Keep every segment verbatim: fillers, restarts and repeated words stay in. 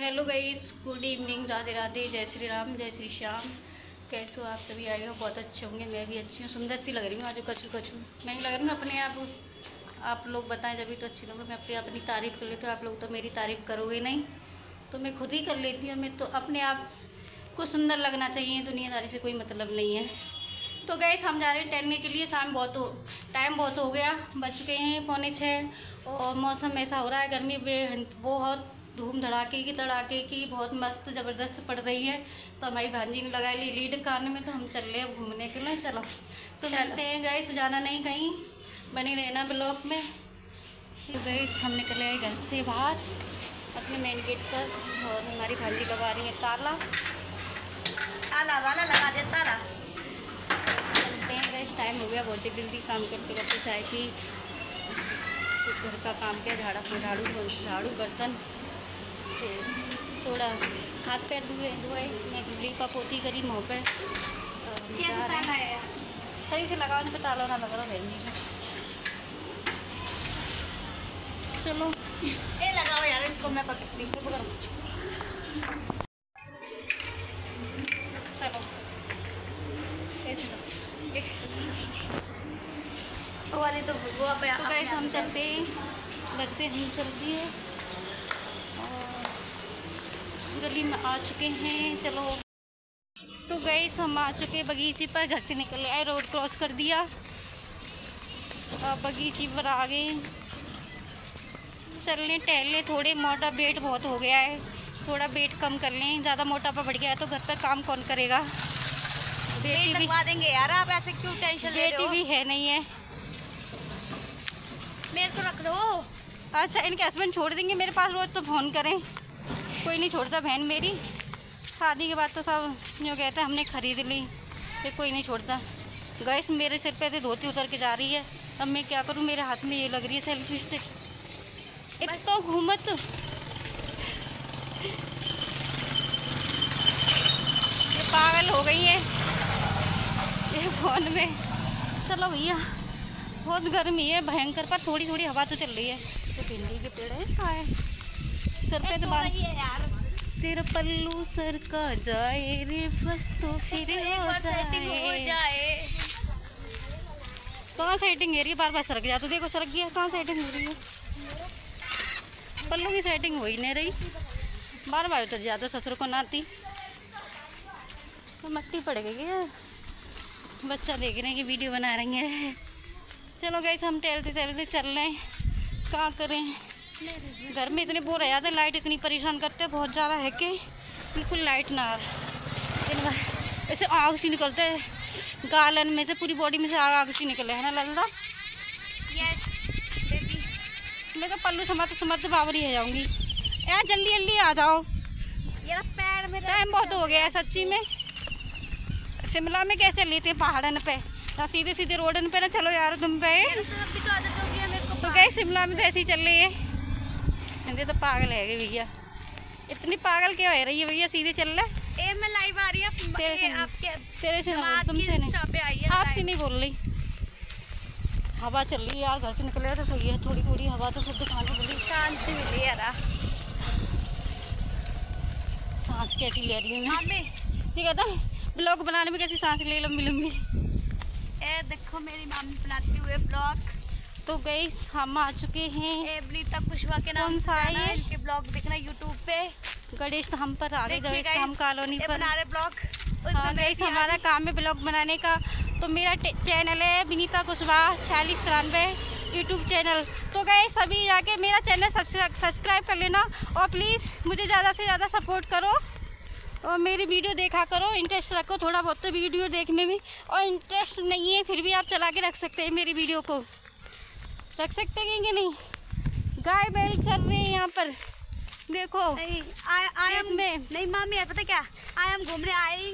Hello guys, good evening, Radhe Radhe, जय श्री राम, जय श्री श्याम। कैसे हो आप सभी? आए हो बहुत अच्छे होंगे, मैं भी अच्छी हूँ। सुंदर सी लग रही हूँ आज, कछु कछु मैं लग रही हूँ। अपने आप आप लोग बताएं जब भी तो अच्छी लोग। मैं अपनी अपनी तारीफ़ कर लेती हूँ, आप लोग तो मेरी तारीफ़ करोगे नहीं, तो मैं खुद ही कर लेती हूँ। मैं तो अपने आप को सुंदर लगना चाहिए, दुनियादारी से कोई मतलब नहीं है। तो गाइस हम जा रहे हैं टहलने के लिए। शाम बहुत हो टाइम बहुत हो गया, बज चुके हैं पौने छः, और मौसम ऐसा हो रहा है, गर्मी बहुत धूम धड़ाके की तड़ाके की बहुत मस्त ज़बरदस्त पड़ रही है। तो हमारी भांजी ने लगा ली लीड कान में, तो हम चल रहे हैं घूमने के लिए। चलो तो चलते हैं गाइस, जाना नहीं कहीं, बने रहना ब्लॉक में। तो गाइस हम निकले घर से बाहर अपने मेन गेट पर, और हमारी भांजी लगा रही है ताला, ताला वाला लगा दे ताला। चलते हैं गाइस, टाइम हो गया, बहुत ही जल्दी काम करते करते चाय की, घर का काम किया, झाड़ा झाड़ू झाड़ू बर्तन, थोड़ा हाथ पैर धुए धुए लीपा पोती करी मुँह पे। सही से लगाओ, नहीं पे ताला ना लग रहा बहन जी। चलो ये लगाओ यार, इसको मैं पकड़ती हूँ। चलो तो वाले तो गैस, हम चलते घर से, हम चलती है गली में आ चुके हैं। चलो तो गाइस हम आ चुके बगीचे पर, घर से निकले आए, रोड क्रॉस कर दिया और बगीचे पर आ गए। चलने टहलने, थोड़े मोटा वेट बहुत हो गया है, थोड़ा वेट कम कर लें। ज़्यादा मोटापा बढ़ गया है तो घर पर काम कौन करेगा? बेटी भी लगवा देंगे यार, आप ऐसे क्यों टेंशन ले रहे हो? बेटी भी है नहीं है, मेरे को रख लो। अच्छा, इनके हस्बैंड छोड़ देंगे मेरे पास, रोज़ तो फ़ोन करें, कोई नहीं छोड़ता। बहन मेरी शादी के बाद तो सब जो कहते हैं हमने ख़रीद ली, फिर कोई नहीं छोड़ता। गैस मेरे सिर पे से धोती उतर के जा रही है, अब मैं क्या करूं? मेरे हाथ में ये लग रही है सेल्फी स्टिक। इतना घूमत ये पागल हो गई है ये फोन में। चलो भैया, बहुत गर्मी है भयंकर, पर थोड़ी थोड़ी हवा तो चल रही है। तो भिंडी के पेड़ है, कहाँ है? सर पे तो यार तेरा पल्लू सर का जाए रे बस, तो फिर हो जाए। कहाँ सेटिंग हो रही है? बार बार सरक जाते, देखो सरक गया। कहाँ सेटिंग हो रही है? पल्लू की सेटिंग हो ही नहीं रही, बार बार उतर जाते। ससुर को नाती तो मट्टी पड़ गई है, बच्चा देख रहे हैं कि वीडियो बना रही है। चलो गाइस हम टहलते टहलते चल रहे हैं, क्या करें, घर में इतने बोर हो जाते, लाइट इतनी परेशान करते हैं बहुत ज़्यादा है कि बिल्कुल लाइट ना आ रहा, ऐसे आग सी निकलते है गालन में से, पूरी बॉडी में से आग आग सी निकले है ना ललदा। यस बेबी, मैं तो पल्लू समाते समाते बावरी है जाऊंगी यार, जल्दी जल्दी आ जाओ यार, पैर में टाइम बहुत हो गया है सच्ची में। शिमला में कैसे लेते हैं पहाड़न पे, सीधे सीधे रोडन पे ना चलो यार तुम पे। तो गए शिमला में तो ऐसे ही चल रही है, ये तो पागल है भैया, इतनी पागल क्यों है रही है भैया? सीधे चल रहा है, मैं लाइव आ रही है तेरे, आपके तेरे से नहीं, तुमसे नहीं, आपसे नहीं बोल रही। हवा चल रही है यार, घर से निकले तो सही है, थोड़ी थोड़ी हवा तो सब दुकान पर मिली, शांति मिली यार। सांस कैसी ले रही है मैं, ठीक है ना? ब्लॉग बनाने में कैसी सांस ले लम्बी लम्बी, ए देखो मेरी मम्मी बनाती हुए ब्लॉग। तो गाइस हम आ चुके हैं बिनीता कुशवाहा के नाम से, इनके ब्लॉग देखना यूट्यूब पे। गणेश हम पर आ गए, गणेश हम कॉलोनी पर बना रहे ब्लॉग। हाँ गाइस, हमारा काम है ब्लॉग बनाने का। तो मेरा चैनल है बिनीता कुशवाहा छियालीस तिरानवे यूट्यूब चैनल। तो गाइस सभी जाके मेरा चैनल सब्सक्राइब कर लेना, और प्लीज़ मुझे ज़्यादा से ज़्यादा सपोर्ट करो, और मेरी वीडियो देखा करो, इंटरेस्ट रखो थोड़ा बहुत तो वीडियो देखने में। और इंटरेस्ट नहीं है फिर भी आप चला के रख सकते हैं मेरी वीडियो को, रख सकते हैं कि नहीं? गाय बैल चल रहे हैं यहाँ पर, देखो आई एम में नहीं मामी है, पता क्या आई एम घूमने आई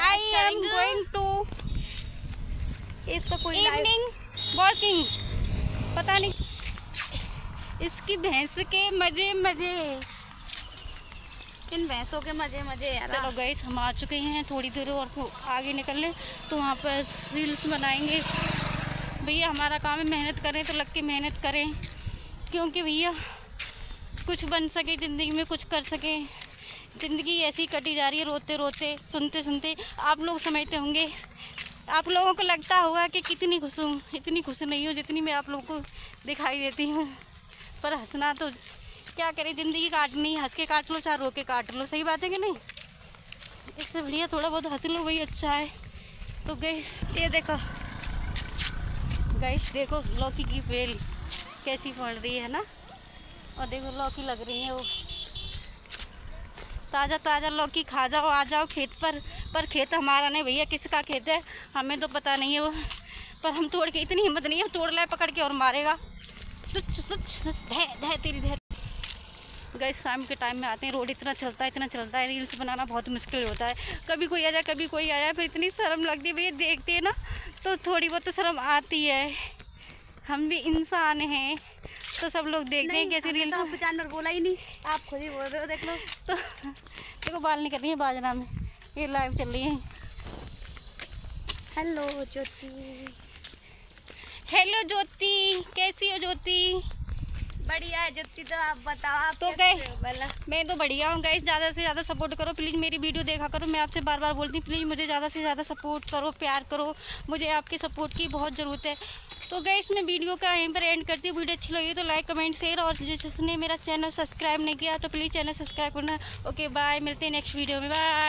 आई एम गोइंग टू इसका कोई इवनिंग वॉकिंग, पता नहीं इसकी भैंस के मजे मजे, इन भैंसों के मजे मजे यार। चलो गाइस हम आ चुके हैं, थोड़ी देर और आगे निकल लें तो वहाँ पर रील्स बनाएंगे। भैया हमारा काम है, मेहनत करें तो लग के मेहनत करें, क्योंकि भैया कुछ बन सके, ज़िंदगी में कुछ कर सकें। ज़िंदगी ऐसी कटी जा रही है, रोते रोते सुनते सुनते। आप लोग समझते होंगे, आप लोगों को लगता होगा कि कितनी खुश हूँ। इतनी खुश नहीं हूँ जितनी मैं आप लोगों को दिखाई देती हूँ। पर हंसना तो क्या करें, ज़िंदगी काटनी, हंस के काट लो चाहे रो के काट लो, सही बात है कि नहीं। इससे भैया थोड़ा बहुत हंस लो वही अच्छा है। तो गैस ये देखो, गैस देखो लौकी की बेल कैसी पड़ रही है ना। और देखो लौकी लग रही है, वो ताज़ा ताज़ा लौकी खा जाओ। आ जाओ खेत पर पर खेत हमारा नहीं भैया, किसका खेत है हमें तो पता नहीं है। वो पर हम तोड़ के, इतनी हिम्मत नहीं है, तोड़ लाए पकड़ के और मारेगा। गैस शाम के टाइम में आते हैं, रोड इतना चलता है इतना चलता है, रील्स बनाना बहुत मुश्किल होता है। कभी कोई आ जाए कभी कोई आ जाए, फिर इतनी शर्म लगती है भैया। देखते हैं ना तो थोड़ी बहुत तो शर्म आती है, हम भी इंसान हैं। तो सब लोग देखते हैं कैसे रील्स, तो बोला ही नहीं, आप खुद ही बोल रहे हो, देख लो। तो देखो बाल निकल रही है बाजना में, ये लाइव चल रही है। हेलो ज्योति, हेलो ज्योति, कैसी हो ज्योति? बढ़िया है ज्योति, तो आप बताओ आप तो गए? मैं तो बढ़िया हूँ गैस। ज़्यादा से ज़्यादा सपोर्ट करो प्लीज़, मेरी वीडियो देखा करो। मैं आपसे बार बार बोलती हूँ प्लीज़ मुझे ज़्यादा से ज़्यादा सपोर्ट करो, प्यार करो, मुझे आपके सपोर्ट की बहुत ज़रूरत है। तो गैस मैं वीडियो का यहीं पर एंड करती हूँ। वीडियो अच्छी लगी तो लाइक कमेंट शेयर, और जिसने मेरा चैनल सब्सक्राइब नहीं किया तो प्लीज़ चैनल सब्सक्राइब करना। ओके बाय, मिलते हैं नेक्स्ट वीडियो में, बाय।